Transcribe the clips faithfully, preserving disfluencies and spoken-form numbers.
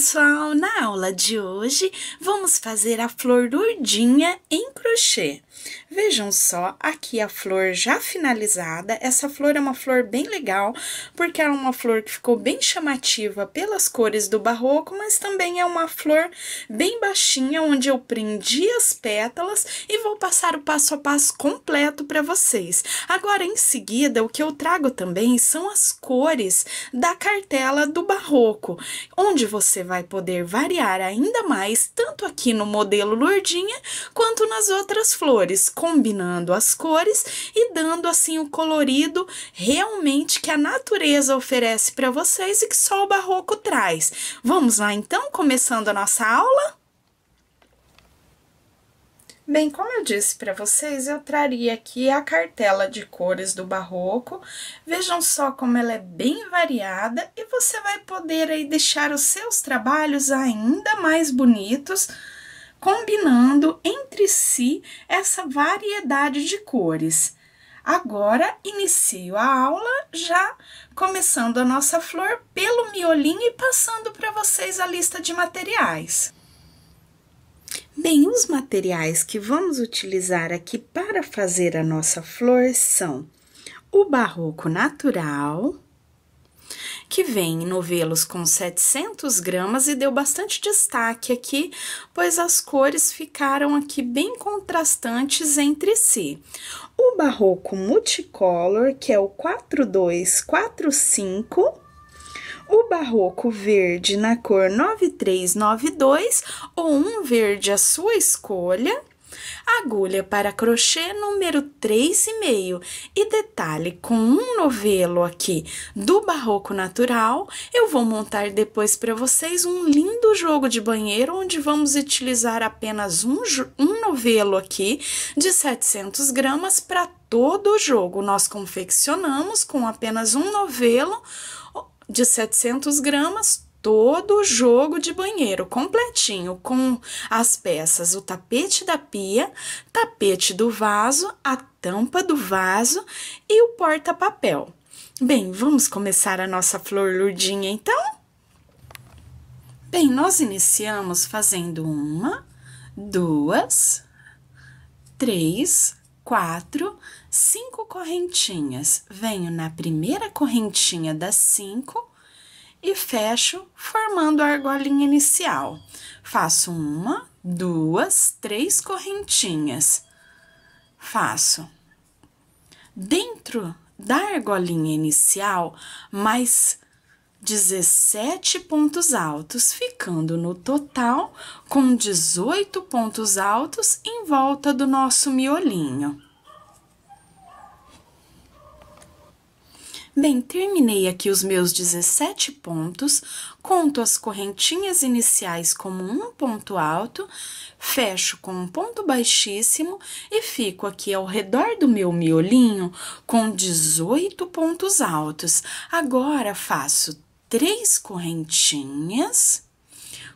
pessoal, na aula de hoje vamos fazer a flor Lurdinha em crochê. Vejam só, aqui a flor já finalizada. Essa flor é uma flor bem legal, porque ela é uma flor que ficou bem chamativa pelas cores do barroco, mas também é uma flor bem baixinha, onde eu prendi as pétalas e vou passar o passo a passo completo para vocês. Agora, em seguida, o que eu trago também são as cores da cartela do barroco, onde você vai poder variar ainda mais, tanto aqui no modelo Lurdinha, quanto nas outras flores, combinando as cores e dando assim o colorido realmente que a natureza oferece para vocês e que só o barroco traz. Vamos lá então, começando a nossa aula? Bem, como eu disse para vocês, eu traria aqui a cartela de cores do barroco. Vejam só como ela é bem variada e você vai poder aí deixar os seus trabalhos ainda mais bonitos, combinando entre si essa variedade de cores. Agora, inicio a aula já começando a nossa flor pelo miolinho e passando para vocês a lista de materiais. Bem, os materiais que vamos utilizar aqui para fazer a nossa flor são o barroco natural, que vem em novelos com setecentos gramas e deu bastante destaque aqui, pois as cores ficaram aqui bem contrastantes entre si. O barroco multicolor, que é o quatro dois quatro cinco, o barroco verde na cor nove três nove dois ou um verde à sua escolha, agulha para crochê número três e meio. E detalhe, com um novelo aqui do barroco natural, eu vou montar depois para vocês um lindo jogo de banheiro, onde vamos utilizar apenas um, um novelo aqui de setecentos gramas para todo o jogo. Nós confeccionamos com apenas um novelo de setecentos gramas, todo o jogo de banheiro completinho, com as peças, o tapete da pia, tapete do vaso, a tampa do vaso e o porta-papel. Bem, vamos começar a nossa flor Lurdinha, então? Bem, nós iniciamos fazendo uma, duas, três, quatro, cinco correntinhas. Venho na primeira correntinha das cinco e fecho formando a argolinha inicial. Faço uma, duas, três correntinhas. Faço dentro da argolinha inicial mais dezessete pontos altos, ficando no total com dezoito pontos altos em volta do nosso miolinho. Bem, terminei aqui os meus dezessete pontos, conto as correntinhas iniciais como um ponto alto, fecho com um ponto baixíssimo e fico aqui ao redor do meu miolinho com dezoito pontos altos. Agora, faço três correntinhas,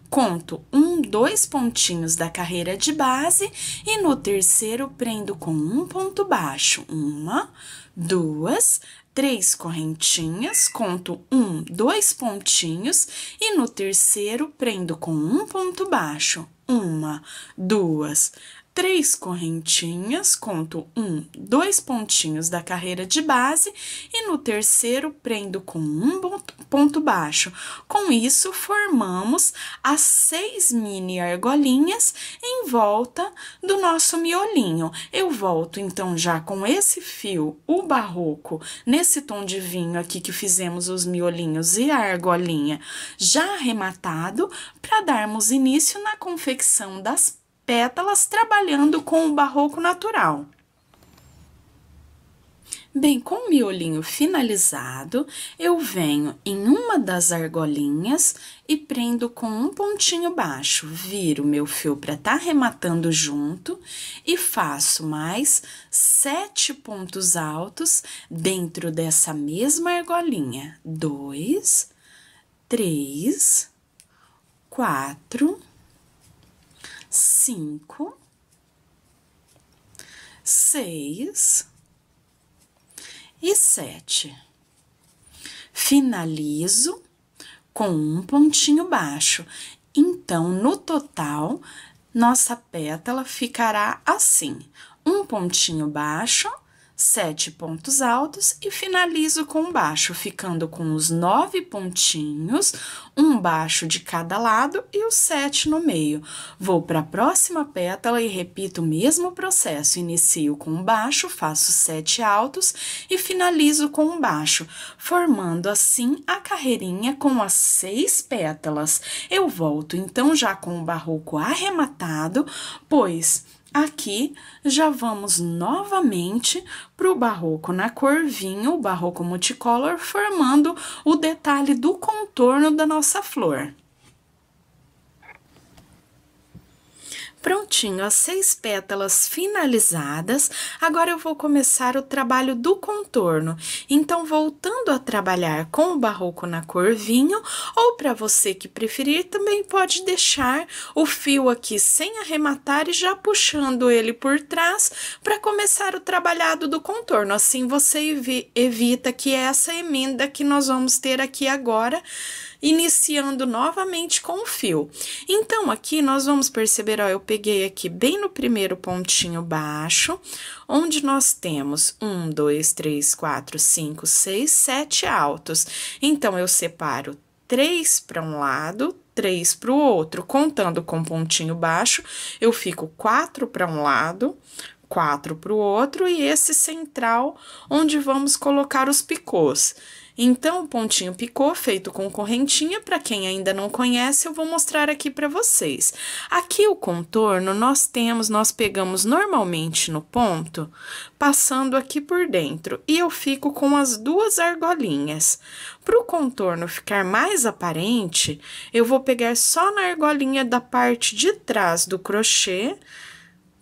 conto um, dois pontinhos da carreira de base e no terceiro prendo com um ponto baixo, uma, duas, três correntinhas, conto um, dois pontinhos e no terceiro prendo com um ponto baixo, uma, duas, três correntinhas, conto um, dois pontinhos da carreira de base e no terceiro prendo com um ponto baixo. Com isso, formamos as seis mini argolinhas em volta do nosso miolinho. Eu volto então já com esse fio, o barroco, nesse tom de vinho aqui que fizemos os miolinhos e a argolinha já arrematado, para darmos início na confecção das pétalas, trabalhando com o barroco natural. Bem, com o miolinho finalizado, eu venho em uma das argolinhas e prendo com um pontinho baixo, viro meu fio para tá arrematando junto e faço mais sete pontos altos dentro dessa mesma argolinha. Dois, três, quatro, cinco, seis e sete. Finalizo com um pontinho baixo. Então, no total, nossa pétala ficará assim: um pontinho baixo, sete pontos altos e finalizo com baixo, ficando com os nove pontinhos, um baixo de cada lado e os sete no meio. Vou para a próxima pétala e repito o mesmo processo, inicio com baixo, faço sete altos e finalizo com baixo, formando assim a carreirinha com as seis pétalas. Eu volto então já com o barroco arrematado, pois aqui já vamos novamente para o barroco na cor vinho, o barroco multicolor, formando o detalhe do contorno da nossa flor. Prontinho, as seis pétalas finalizadas, agora eu vou começar o trabalho do contorno. Então, voltando a trabalhar com o barroco na cor vinho, ou para você que preferir, também pode deixar o fio aqui sem arrematar e já puxando ele por trás para começar o trabalhado do contorno. Assim, você evita que essa emenda que nós vamos ter aqui agora, iniciando novamente com o fio. Então, aqui nós vamos perceber, ó, eu peguei aqui bem no primeiro pontinho baixo, onde nós temos um, dois, três, quatro, cinco, seis, sete altos. Então, eu separo três para um lado, três para o outro. Contando com pontinho baixo, eu fico quatro para um lado, quatro para o outro, e esse central, onde vamos colocar os picôs. Então, o pontinho picô feito com correntinha, para quem ainda não conhece, eu vou mostrar aqui para vocês. Aqui o contorno nós temos, nós pegamos normalmente no ponto, passando aqui por dentro, e eu fico com as duas argolinhas. Para o contorno ficar mais aparente, eu vou pegar só na argolinha da parte de trás do crochê,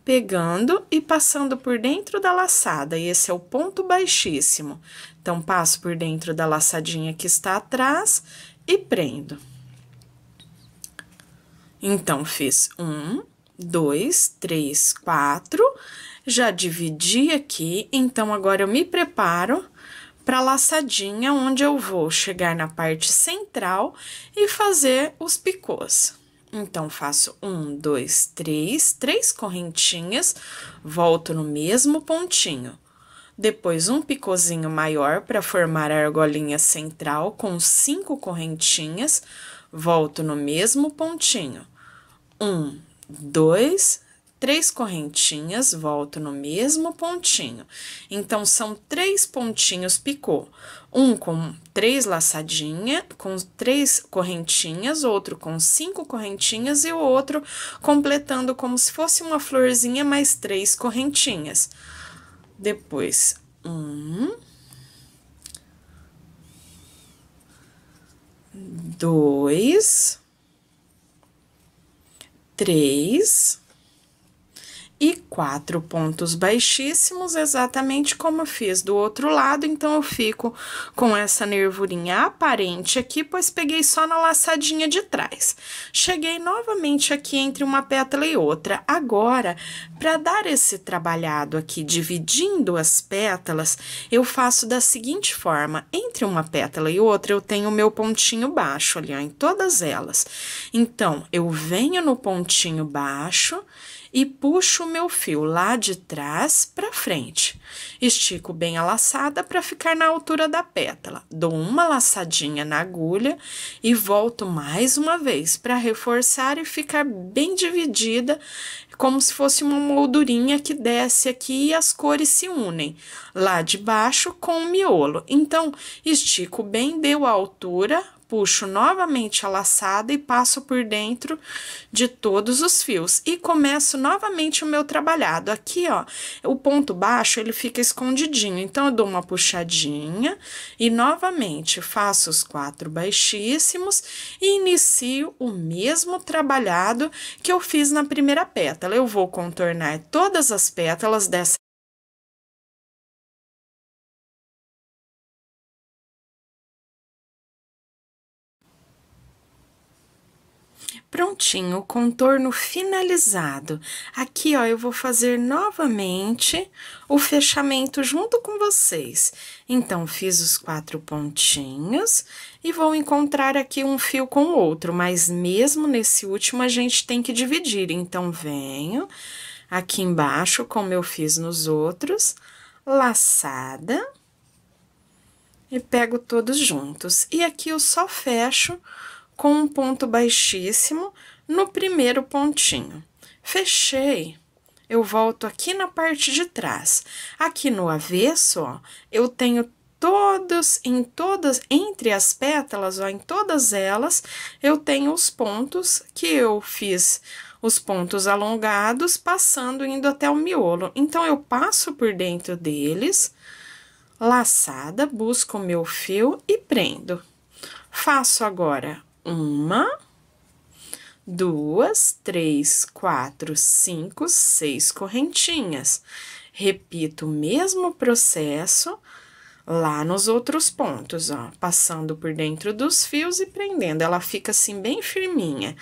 pegando e passando por dentro da laçada, e esse é o ponto baixíssimo. Então, passo por dentro da laçadinha que está atrás e prendo. Então, fiz um, dois, três, quatro, já dividi aqui, então agora eu me preparo para a laçadinha, onde eu vou chegar na parte central e fazer os picôs. Então, faço um, dois, três, três correntinhas, volto no mesmo pontinho. Depois, um picôzinho maior para formar a argolinha central com cinco correntinhas, volto no mesmo pontinho. Um, dois, três correntinhas, volto no mesmo pontinho. Então, são três pontinhos picô. Um com três laçadinhas, com três correntinhas, outro com cinco correntinhas e o outro completando como se fosse uma florzinha mais três correntinhas. Depois, um, dois, três e quatro pontos baixíssimos, exatamente como eu fiz do outro lado. Então, eu fico com essa nervurinha aparente aqui, pois peguei só na laçadinha de trás. Cheguei novamente aqui entre uma pétala e outra. Agora, para dar esse trabalhado aqui, dividindo as pétalas, eu faço da seguinte forma: entre uma pétala e outra, eu tenho o meu pontinho baixo ali, ó, em todas elas. Então, eu venho no pontinho baixo e puxo o meu fio lá de trás para frente. Estico bem a laçada para ficar na altura da pétala. Dou uma laçadinha na agulha e volto mais uma vez para reforçar e ficar bem dividida, como se fosse uma moldurinha que desce aqui e as cores se unem lá de baixo com o miolo. Então, estico bem, deu a altura, puxo novamente a laçada e passo por dentro de todos os fios. E começo novamente o meu trabalhado. Aqui, ó, o ponto baixo, ele fica escondidinho. Então, eu dou uma puxadinha e novamente faço os quatro baixíssimos e inicio o mesmo trabalhado que eu fiz na primeira pétala. Eu vou contornar todas as pétalas dessa Prontinho, o contorno finalizado. Aqui, ó, eu vou fazer novamente o fechamento junto com vocês. Então, fiz os quatro pontinhos e vou encontrar aqui um fio com o outro, mas mesmo nesse último a gente tem que dividir. Então, venho aqui embaixo, como eu fiz nos outros, laçada, e pego todos juntos. E aqui eu só fecho com um ponto baixíssimo no primeiro pontinho. Fechei, eu volto aqui na parte de trás. Aqui no avesso, ó, eu tenho todos, em todas, entre as pétalas, ó, em todas elas, eu tenho os pontos que eu fiz, os pontos alongados, passando, indo até o miolo. Então, eu passo por dentro deles, laçada, busco o meu fio e prendo. Faço agora uma, duas, três, quatro, cinco, seis correntinhas. Repito o mesmo processo lá nos outros pontos, ó, passando por dentro dos fios e prendendo. Ela fica assim bem firminha.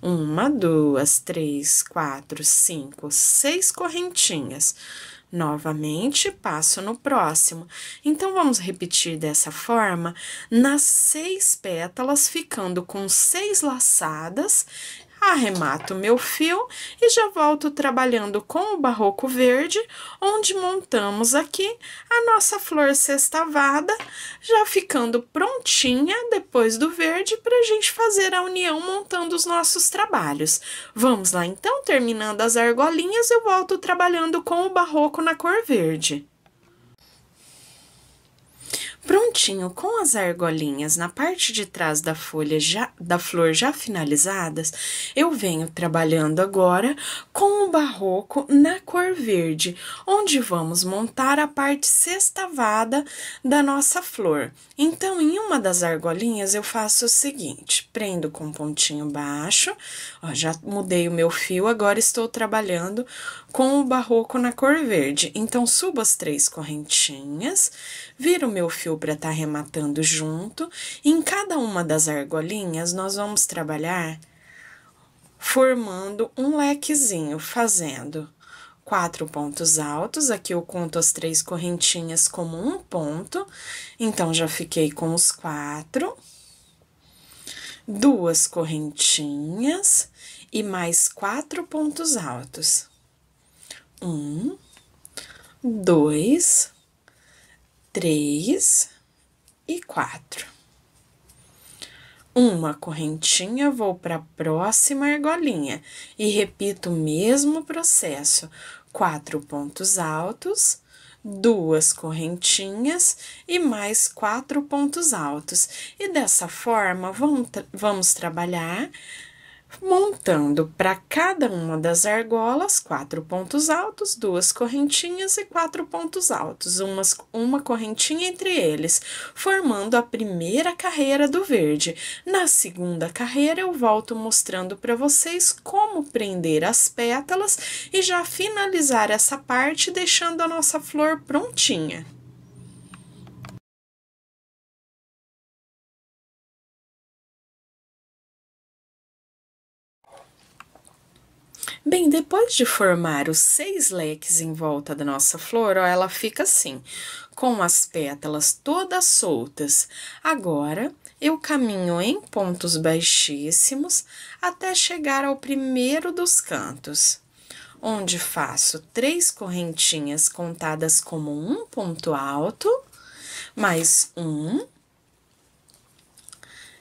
Uma, duas, três, quatro, cinco, seis correntinhas. Novamente, passo no próximo. Então, vamos repetir dessa forma nas seis pétalas, ficando com seis laçadas, arremato meu fio e já volto trabalhando com o barroco verde, onde montamos aqui a nossa flor sextavada, já ficando prontinha depois do verde, para a gente fazer a união montando os nossos trabalhos. Vamos lá, então, terminando as argolinhas, eu volto trabalhando com o barroco na cor verde. Prontinho, com as argolinhas na parte de trás da folha já, da flor já finalizadas, eu venho trabalhando agora com o barroco na cor verde, onde vamos montar a parte sextavada da nossa flor. Então, em uma das argolinhas, eu faço o seguinte, prendo com um pontinho baixo, ó, já mudei o meu fio, agora estou trabalhando com o barroco na cor verde. Então, subo as três correntinhas, viro o meu fio para estar arrematando junto. Em cada uma das argolinhas, nós vamos trabalhar formando um lequezinho, fazendo quatro pontos altos. Aqui eu conto as três correntinhas como um ponto, então já fiquei com os quatro, duas correntinhas e mais quatro pontos altos. Um, dois, três e quatro. Uma correntinha, vou para a próxima argolinha e repito o mesmo processo: quatro pontos altos, duas correntinhas e mais quatro pontos altos. E dessa forma, vamos, tra- vamos trabalhar montando para cada uma das argolas quatro pontos altos, duas correntinhas e quatro pontos altos, umas, uma correntinha entre eles, formando a primeira carreira do verde. Na segunda carreira, eu volto mostrando para vocês como prender as pétalas e já finalizar essa parte, deixando a nossa flor prontinha. Bem, depois de formar os seis leques em volta da nossa flor, ó, ela fica assim, com as pétalas todas soltas. Agora, eu caminho em pontos baixíssimos até chegar ao primeiro dos cantos, onde faço três correntinhas contadas como um ponto alto, mais um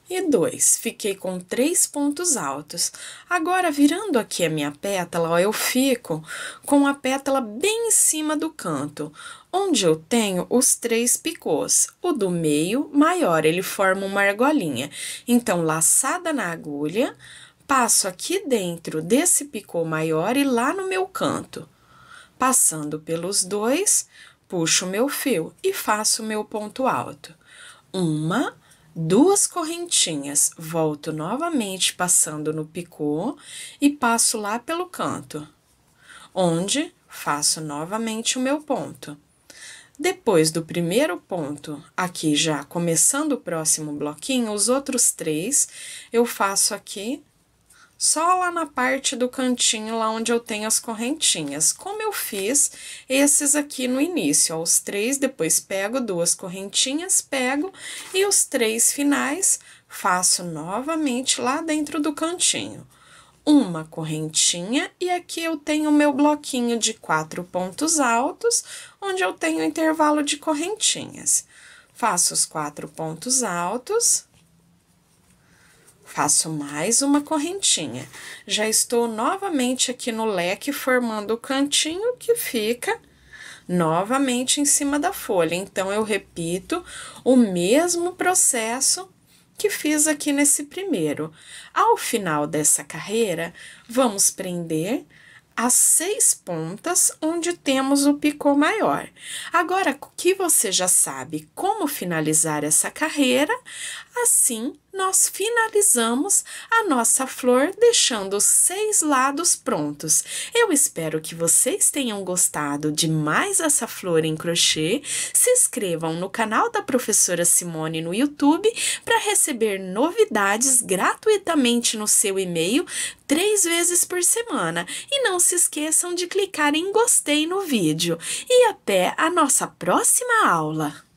e dois, fiquei com três pontos altos. Agora, virando aqui a minha pétala, ó, eu fico com a pétala bem em cima do canto, onde eu tenho os três picôs. O do meio maior, ele forma uma argolinha. Então, laçada na agulha, passo aqui dentro desse picô maior e lá no meu canto, passando pelos dois, puxo o meu fio e faço o meu ponto alto. Uma, duas correntinhas, volto novamente passando no picô e passo lá pelo canto, onde faço novamente o meu ponto. Depois do primeiro ponto, aqui já começando o próximo bloquinho, os outros três eu faço aqui só lá na parte do cantinho, lá onde eu tenho as correntinhas. Como eu fiz esses aqui no início, ó, os três, depois pego duas correntinhas, pego, e os três finais faço novamente lá dentro do cantinho. Uma correntinha, e aqui eu tenho o meu bloquinho de quatro pontos altos, onde eu tenho intervalo de correntinhas. Faço os quatro pontos altos, faço mais uma correntinha. Já estou novamente aqui no leque, formando o cantinho que fica novamente em cima da folha. Então, eu repito o mesmo processo que fiz aqui nesse primeiro. Ao final dessa carreira, vamos prender as seis pontas onde temos o picô maior. Agora que você já sabe como finalizar essa carreira, assim nós finalizamos a nossa flor, deixando os seis lados prontos. Eu espero que vocês tenham gostado de mais essa flor em crochê. Se inscrevam no canal da Professora Simone no YouTube para receber novidades gratuitamente no seu e-mail três vezes por semana. E não se esqueçam de clicar em gostei no vídeo. E até a nossa próxima aula!